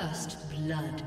First blood.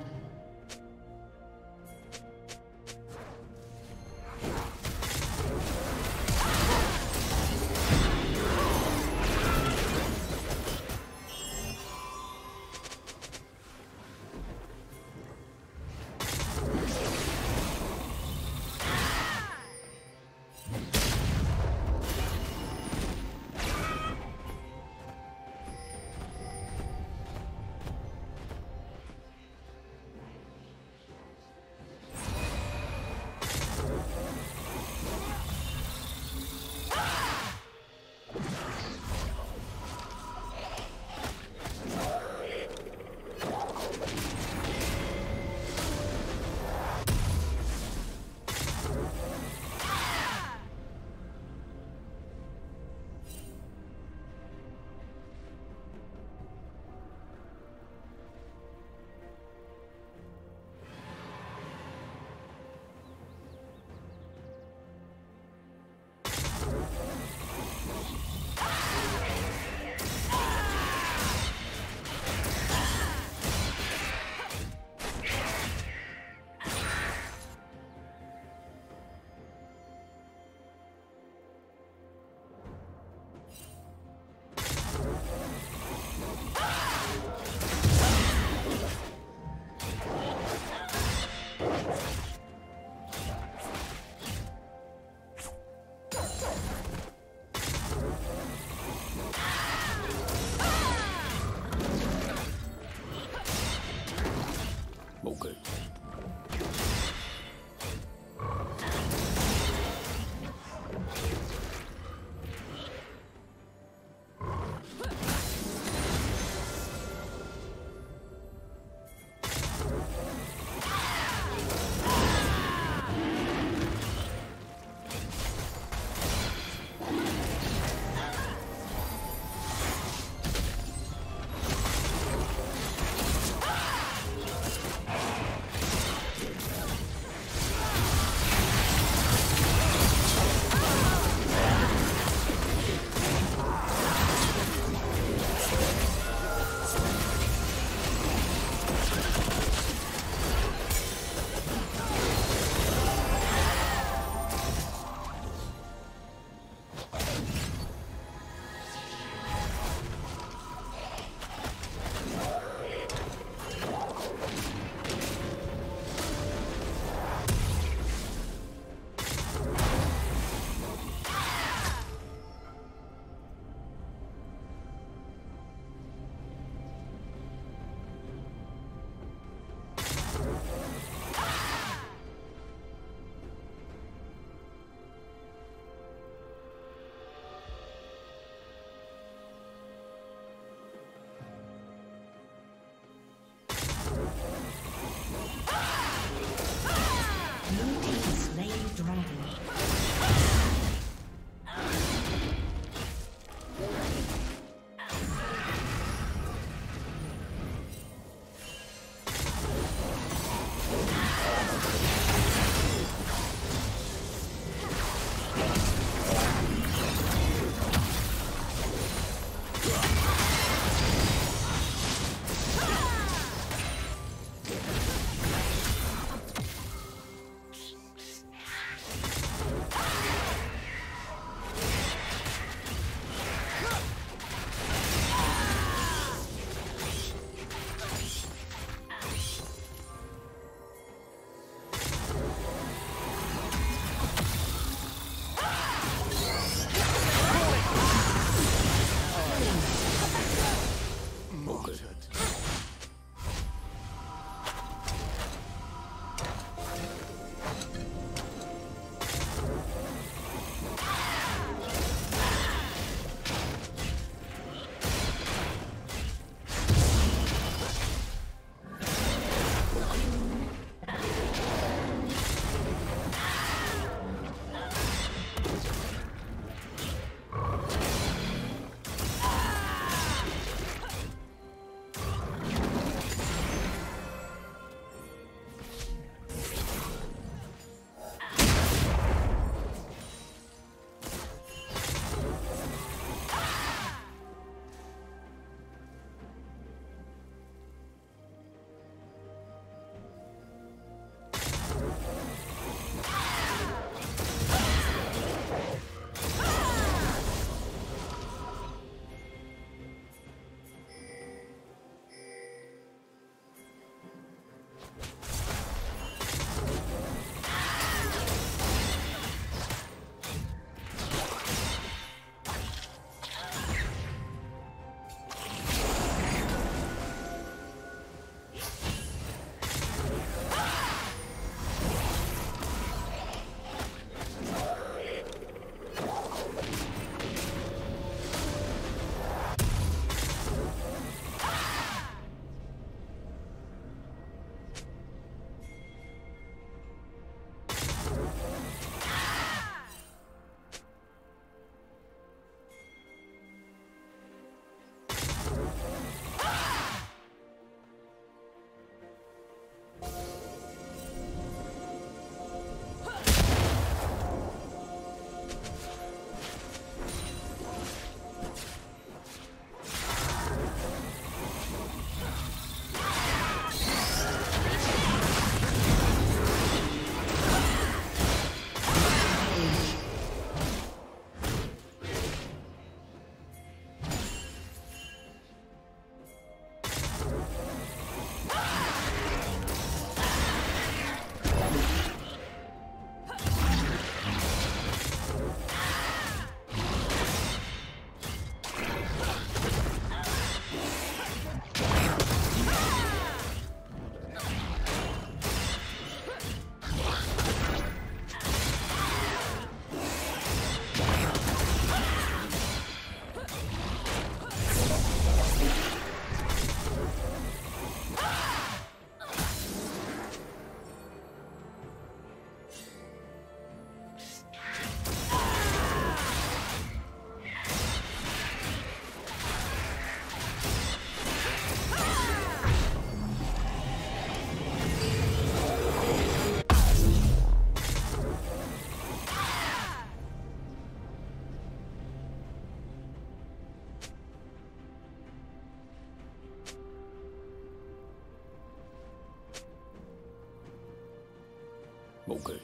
Okay.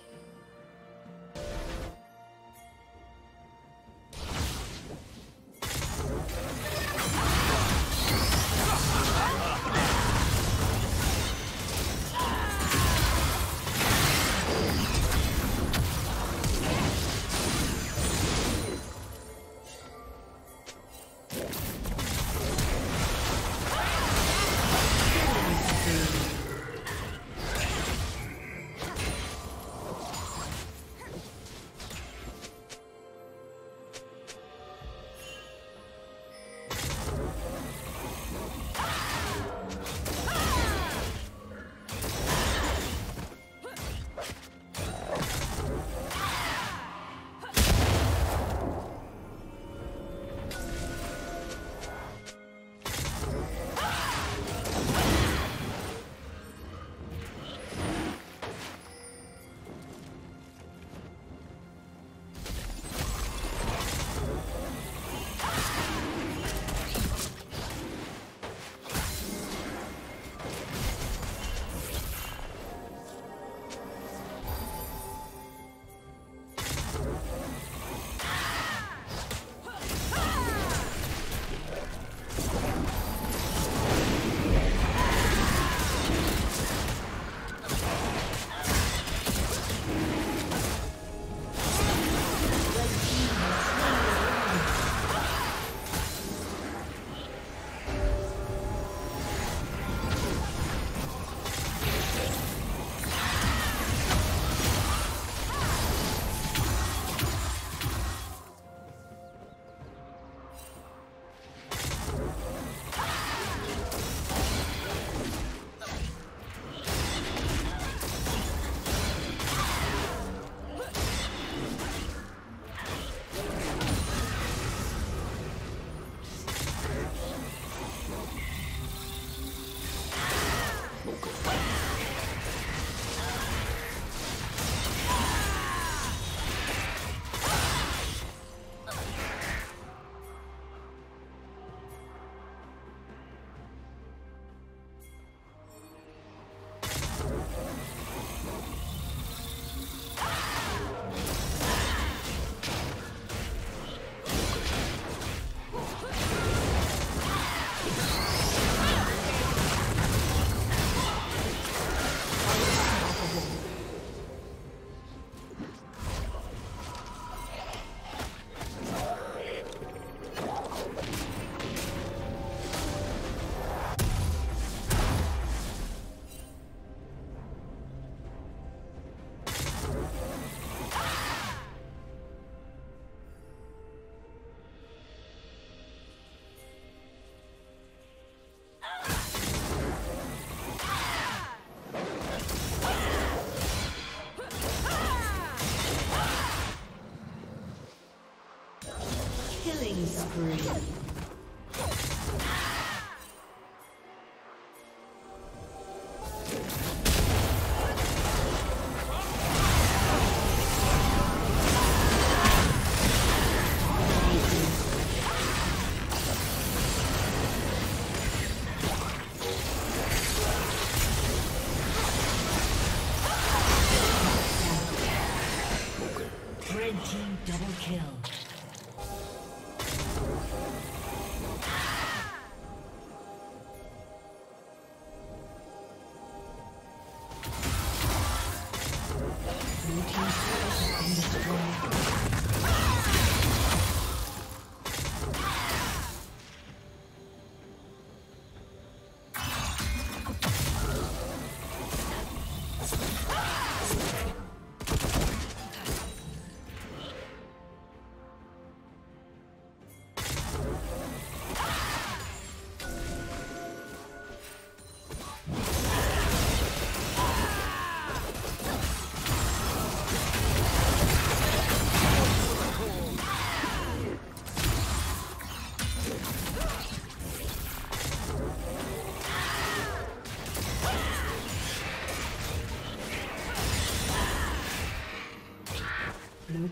killing spree. Blue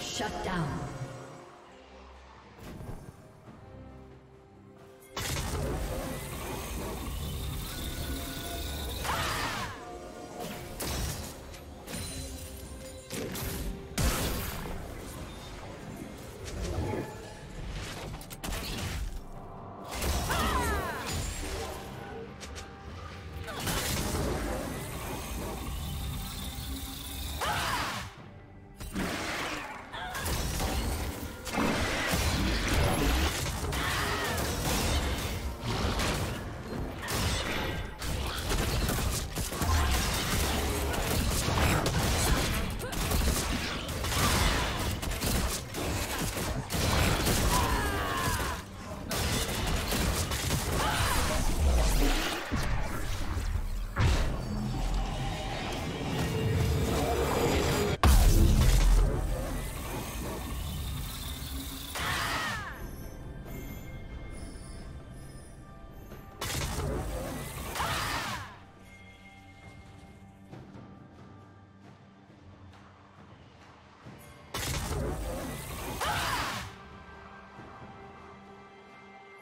Shut down.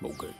Okay.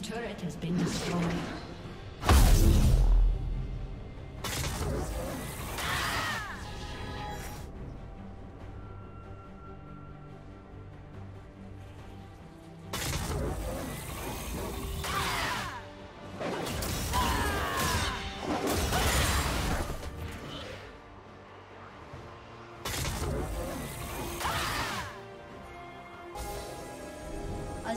team's turret has been destroyed. A